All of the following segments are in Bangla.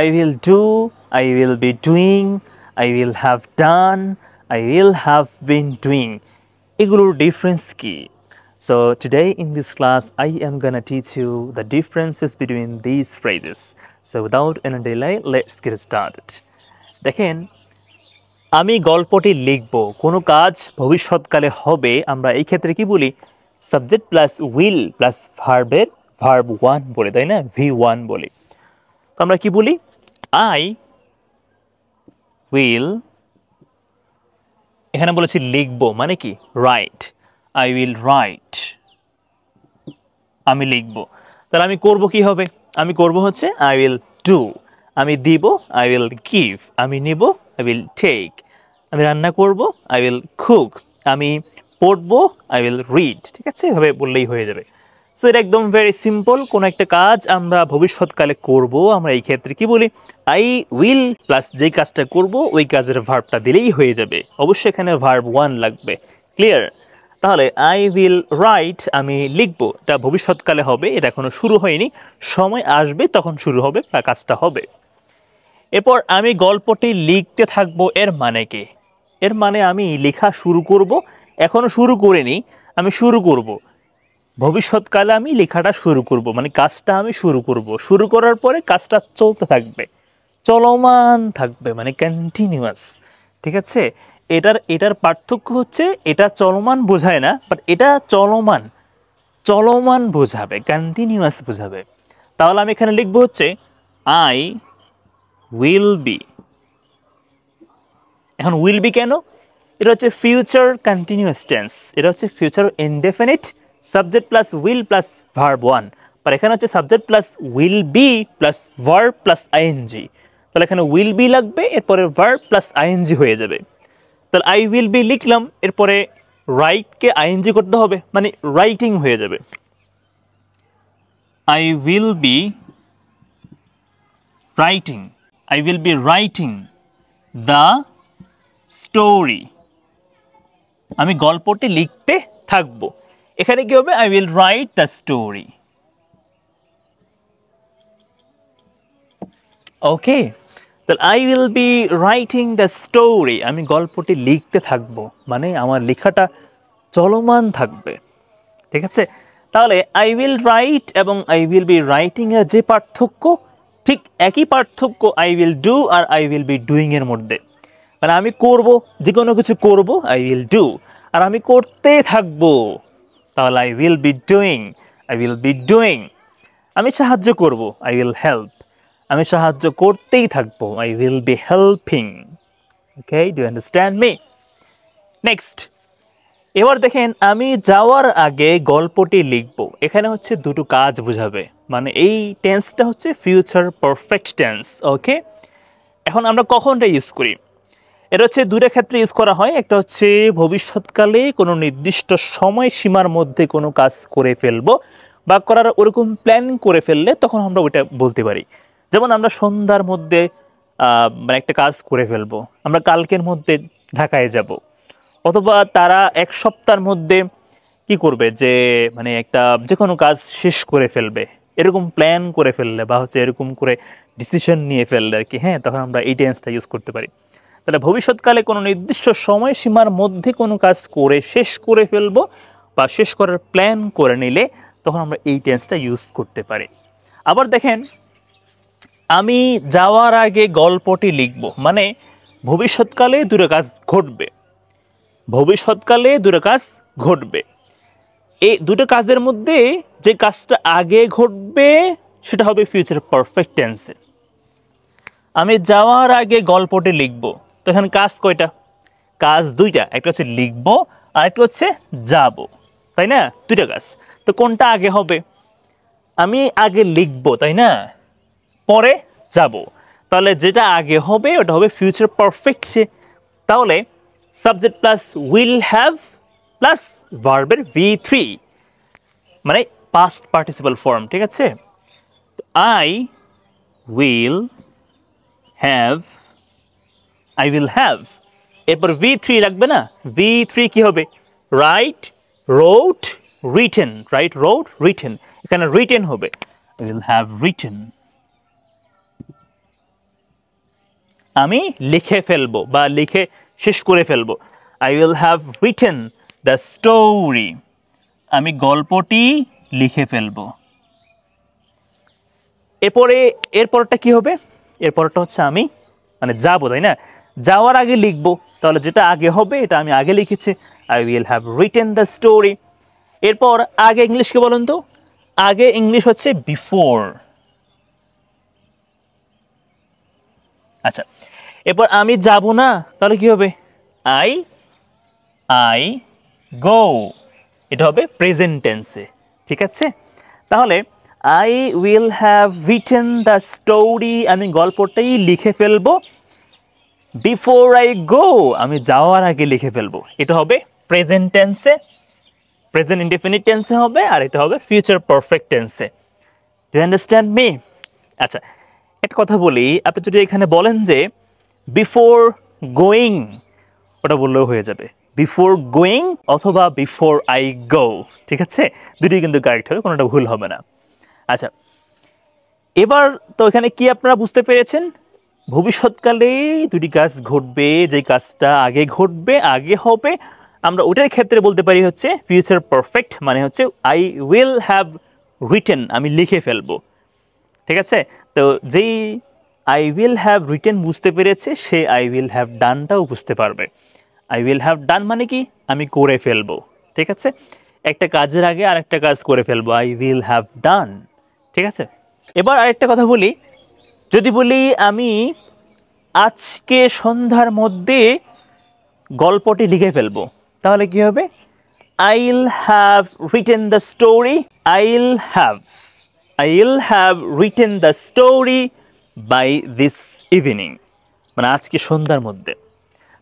I will do, I will be doing, I will have done, I will have been doing. Egulor difference ki. So today in this class, I am gonna teach you the differences between these phrases. So without any delay, let's get started. Dekhen, আমি গল্পটি লিখব, কোনো কাজ ভবিষ্যৎকালে হবে, আমরা এই ক্ষেত্রে কি বলি? সাবজেক্ট প্লাস উইল প্লাস ভার্বের ভার্ব 1 বলে, তাই না? V1 বলি। তো আমরা কি বলি? I will, এখানে বলেছি লিখব, মানে কি? Write. I will write. আমি লিখব। তাহলে আমি করব কি হবে? আমি করব হচ্ছে I will do. আমি দিব, I will give. আমি নিব, I will take. আমি রান্না করব, I will cook. আমি পড়ব, I will read. ঠিক আছে, এভাবে বললেই হয়ে যাবে। সো এটা একদম ভেরি সিম্পল। কোন একটা কাজ আমরা ভবিষ্যৎকালে করব, আমরা এই ক্ষেত্রে কি বলি? I will প্লাস যে কাজটা করব ওই কাজের ভার্বটা দিলেই হয়ে যাবে। অবশ্যই এখানে ভার্ব 1 লাগবে। ক্লিয়ার? তাহলে I will write, আমি লিখব, এটা ভবিষ্যৎকালে হবে, এটা এখনো শুরু হয়নি, সময় আসবে তখন শুরু হবে বা কাজটা হবে। এরপর আমি গল্পটি লিখতে থাকব, এর মানে কি? এর মানে আমি লেখা শুরু করব, এখনো শুরু করিনি, আমি শুরু করব, ভবিষ্যৎকালে আমি লেখাটা শুরু করব, মানে কাজটা আমি শুরু করব। শুরু করার পরে কাজটা চলতে থাকবে, চলমান থাকবে, মানে কন্টিনিউয়াস। ঠিক আছে, এটার পার্থক্য হচ্ছে এটা চলমান বোঝায় না, বাট এটা চলমান চলমান বোঝাবে, কন্টিনিউয়াস বোঝাবে। তাহলে আমি এখানে লিখব হচ্ছে I will be। এখন will be কেন? এটা হচ্ছে ফিউচার কন্টিনিউয়াস টেন্স, এটা হচ্ছে future indefinite, subject plus will plus verb 1, আর এখানে হচ্ছে subject plus will be plus verb plus ING. তাহলে এখানে উইল বি লাগবে, এরপরে ভার্ব প্লাস আইএনজি হয়ে যাবে। তাহলে I will be লিখলাম, এরপরে রাইটকে আইএনজি করতে হবে, মানে রাইটিং হয়ে যাবে। I will be writing, I will be writing the story, আমি গল্পটি লিখতে থাকব। এখানে কি হবে? I will write the story. ওকে, তাহলে I will be writing the story, আমি গল্পটি লিখতে থাকব, মানে আমার লেখাটা চলমান থাকবে। ঠিক আছে, তাহলে I will write এবং I will be writing এর যে পার্থক্য, ঠিক একই পার্থক্য I will do R I will be doing এর মধ্যে। মানে আমি করব, যে কোনো কিছু করব, I will do, আর আমি করতে থাকব, তাহলে I will be doing, I will be doing। আমি সাহায্য করব, I will help, আমি সাহায্য করতেই থাকবো, I will be helping. Okay, do you understand me? Next, এবার দেখেন আমি যাওয়ার আগে গল্পটি লিখব, এখানে হচ্ছে দুটো কাজ বোঝাবে, মানে এই টেন্সটা হচ্ছে ফিউচার পারফেক্ট টেন্স। ওকে, এখন আমরা কখনটা ইউজ করি? এটা হচ্ছে দুটো ক্ষেত্রে ইউজ করা হয়, একটা হচ্ছে ভবিষ্যৎকালে কোনো নির্দিষ্ট সময়সীমার মধ্যে কোনো কাজ করে ফেলবো বা করার ওরকম প্ল্যান করে ফেললে তখন আমরা ওইটা বলতে পারি। যেমন আমরা সন্ধ্যার মধ্যে মানে একটা কাজ করে ফেলবো, আমরা কালকের মধ্যে ঢাকায় যাব, অথবা তারা এক সপ্তাহের মধ্যে কি করবে, যে মানে একটা যে কোনো কাজ শেষ করে ফেলবে, এরকম প্ল্যান করে ফেললে বা হচ্ছে এরকম করে ডিসিশন নিয়ে ফেললে আর কি। হ্যাঁ, তখন আমরা এই টেন্সটা ইউজ করতে পারি। তাহলে ভবিষ্যৎকালে কোনো নির্দিষ্ট সময়সীমার মধ্যে কোনো কাজ করে শেষ করে ফেলবো বা শেষ করার প্ল্যান করে নিলে তখন আমরা এই টেন্সটা ইউজ করতে পারি। আবার দেখেন আমি যাওয়ার আগে গল্পটি লিখব, মানে ভবিষ্যৎকালে দুটো কাজ ঘটবে, ভবিষ্যৎকালে দুটো কাজ ঘটবে, এই দুটো কাজের মধ্যে যে কাজটা আগে ঘটবে সেটা হবে ফিউচার পারফেক্ট টেন্সে। আমি যাওয়ার আগে গল্পটি লিখব, তো এখানে কাজ কয়টা? কাজ দুইটা, একটা হচ্ছে লিখব আর একটা হচ্ছে যাব, তাই না? দুইটা কাজ, তো কোনটা আগে হবে? আমি আগে লিখব, তাই না, পরে যাব, তাহলে যেটা আগে হবে ওটা হবে ফিউচার পারফেক্ট। তাহলে subject plus will have plus ভার্বের V3, মানে পাস্ট পার্টিসিপাল ফর্ম। ঠিক আছে, I will have, I will have, এরপর V3 রাখবে না? V3 কি হবে? Write wrote written, write wrote written, এখানে রিটেন হবে, I will have written, আমি লিখে ফেলবো বা লিখে শেষ করে ফেলবো। I will have written the story. আমি গল্পটি লিখে ফেলবো। এরপরটা কি হবে? এরপরটা হচ্ছে আমি মানে যাবো, তাই না? যাওয়ার আগে লিখবো, তাহলে যেটা আগে হবে এটা আমি আগে লিখেছি। I will have written the story. এরপর আগে ইংলিশকে বলুন তো, আগে ইংলিশ হচ্ছে বিফোর। আচ্ছা, এরপর আমি যাব না, তাহলে কি হবে? I go. এটা হবে প্রেজেন্ট টেন্সে, ঠিক আছে? তাহলে I will have written the story, আমি গল্পটাই লিখে ফেলবো। Before I go, আমি যাওয়ার আগে লিখে ফেলবো। এটা হবে প্রেজেন্ট টেন্সে, প্রেজেন্ট ইনডিফিনিট টেন্সে হবে, আর এটা হবে ফিউচার পারফেক্ট টেন্সে। Do you understand me? আচ্ছা, একটা কথা বলি, আপনি যদি এখানে বলেন যে বিফোর গোয়িং, ওটা বললেও হয়ে যাবে। বিফোর গোয়িং অথবা বিফোর আই গো, ঠিক আছে? দুটোই কিন্তু কারেক্ট হবে, কোনোটা ভুল হবে না। আচ্ছা, এবার তো এখানে কি আপনারা বুঝতে পেরেছেন? ভবিষ্যৎকালে দুটি কাজ ঘটবে, যে কাজটা আগে ঘটবে, আগে হবে, আমরা ওটার ক্ষেত্রে বলতে পারি হচ্ছে ফিউচার পারফেক্ট, মানে হচ্ছে আই উইল হ্যাভ রিটেন, আমি লিখে ফেলবো, ঠিক আছে? তো যেই আই উইল হ্যাভ রিটেন বুঝতে পেরেছে, সে আই উইল হ্যাভ ডানটাও বুঝতে পারবে। আই উইল হ্যাভ ডান মানে কি? আমি করে ফেলবো, ঠিক আছে? একটা কাজের আগে আর একটা কাজ করে ফেলবো, আই উইল হ্যাভ ডান, ঠিক আছে? এবার আরেকটা কথা বলি, যদি বলি আমি আজকে সন্ধ্যার মধ্যে গল্পটি লিখে ফেলবো, তাহলে কি হবে? I'll have written the story. I'll have written the story by this evening. মানে আজকে সন্ধ্যার মধ্যে।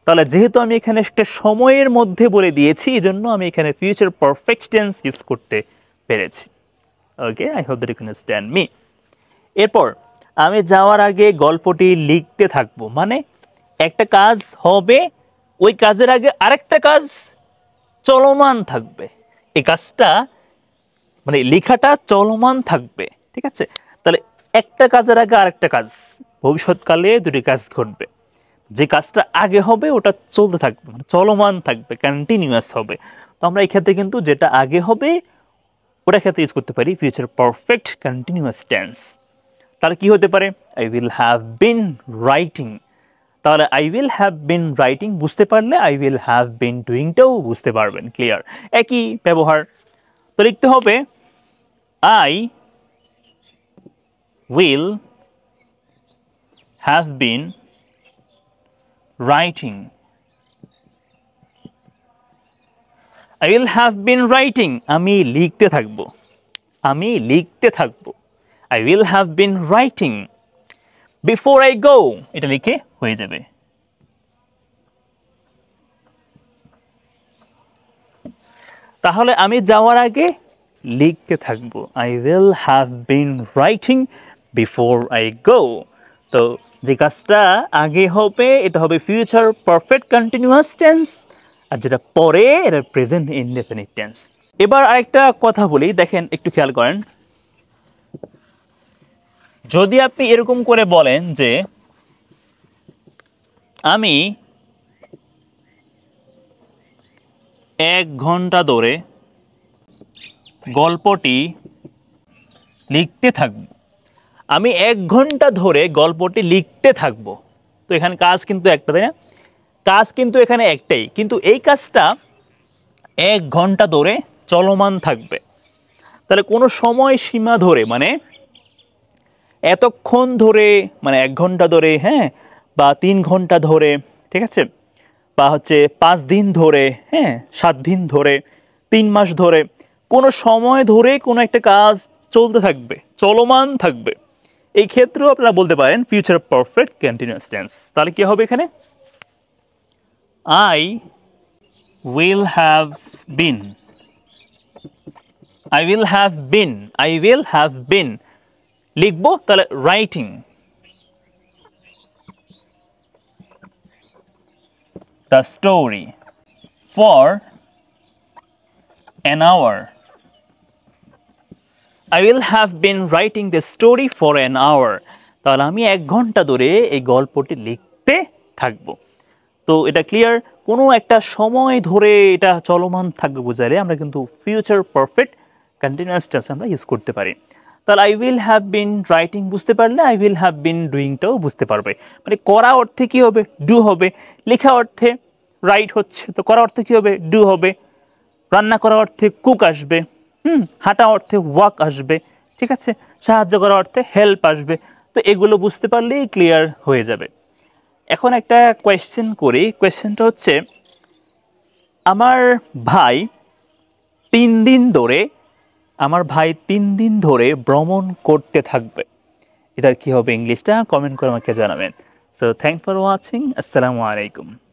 তাহলে যেহেতু আমি এখানে একটা সময়ের মধ্যে বলে দিয়েছি, এজন্য আমি এখানে ফিউচার পারফেক্ট টেন্স ইউজ করতে পেরেছি। Okay, I hope that you understand me. এরপর আমি যাওয়ার আগে গল্পটি লিখতে থাকবো, মানে একটা কাজ হবে, ওই কাজের আগে আরেকটা কাজ চলমান থাকবে। এই কাজটা মানে লেখাটা চলমান থাকবে, ঠিক আছে? তাহলে একটা কাজের আগে আরেকটা কাজ, ভবিষ্যৎকালে দুটি কাজ ঘটবে। যে কাজটা আগে হবে ওটা চলতে থাকবে, মানে চলমান থাকবে, কন্টিনিউয়াস হবে। তো আমরা এই ক্ষেত্রে কিন্তু যেটা আগে হবে ওটার ক্ষেত্রে ইউজ করতে পারি ফিউচার পারফেক্ট কন্টিনিউয়াস টেন্স। তাহলে কি হতে পারে? I will have been writing. তাহলে I will have been writing বুঝতে পারলে আই উইল হ্যাভ বিন ডুইংটাও বুঝতে পারবেন। ক্লিয়ার? একই ব্যবহার। তো লিখতে হবে I will have been writing. I will have been writing, আমি লিখতে থাকবো, আমি লিখতে থাকবো। I will have been writing before I go, এটা লিখে হয়ে যাবে। তাহলে আমি যাওয়ার আগে লিখতে থাকবো, I will have been writing before I go. তো যে কাজটা আগে হবে এটা হবে ফিউচার পারফেক্ট কন্টিনিউয়াস টেন্স, আর যেটা পরে এটা প্রেজেন্ট ইনডিফিনিট টেন্স। এবার আরেকটা কথা বলি, দেখেন একটু খেয়াল করেন, যদি আপনি এরকম করে বলেন যে আমি 1 ঘন্টা ধরে গল্পটি লিখতে থাকব, আমি 1 ঘন্টা ধরে গল্পটি লিখতে থাকব। তো এখানে কাজ কিন্তু একটা, তাই না? কাজ কিন্তু এখানে একটাই, কিন্তু এই কাজটা 1 ঘন্টা ধরে চলমান থাকবে। তাহলে কোনো সময় সীমা ধরে, মানে এতক্ষণ ধরে, মানে 1 ঘন্টা ধরে, হ্যাঁ, বা 3 ঘন্টা ধরে, ঠিক আছে? বা হচ্ছে 5 দিন ধরে, হ্যাঁ, 7 দিন ধরে, 3 মাস ধরে, কোনো সময় ধরে কোনো একটা কাজ চলতে থাকবে, চলমান থাকবে। এই ক্ষেত্রেও আপনারা বলতে পারেন ফিউচার পারফেক্ট কন্টিনিউয়াস টেন্স। তাহলে কি হবে এখানে? আই উইল হ্যাভ বিন লিখবো, তাহলে writing. The story for an hour. I will have been writing the story for an hour. তাহলে আমি 1 ঘন্টা ধরে এই গল্পটি লিখতে থাকবো। তো এটা ক্লিয়ার, কোনো একটা সময় ধরে এটা চলমান থাকবে বোঝালে আমরা কিন্তু ফিউচার পারফেক্ট কন্টিনিউয়াস টেন্স আমরা ইউজ করতে পারি। তাহলে I will have been writing বুঝতে পারলে আই উইল হ্যাভ বিন ডুইংটাও বুঝতে পারবে। মানে করা অর্থে কী হবে? ডু হবে। লেখা অর্থে রাইট হচ্ছে, তো করা অর্থে কী হবে? ডু হবে। রান্না করা অর্থে কুক আসবে, হাঁটা অর্থে ওয়াক আসবে, ঠিক আছে। সাহায্য করা অর্থে হেল্প আসবে। তো এগুলো বুঝতে পারলেই ক্লিয়ার হয়ে যাবে। এখন একটা কোয়েশ্চেন করি, কোয়েশ্চেনটা হচ্ছে আমার ভাই তিন দিন ধরে ভ্রমণ করতে থাকবে। এটা কি হবে ইংলিশটা? কমেন্ট করে আমাকে জানাবেন। সো থ্যাংক ফর ওয়াচিং, আসসালামু আলাইকুম।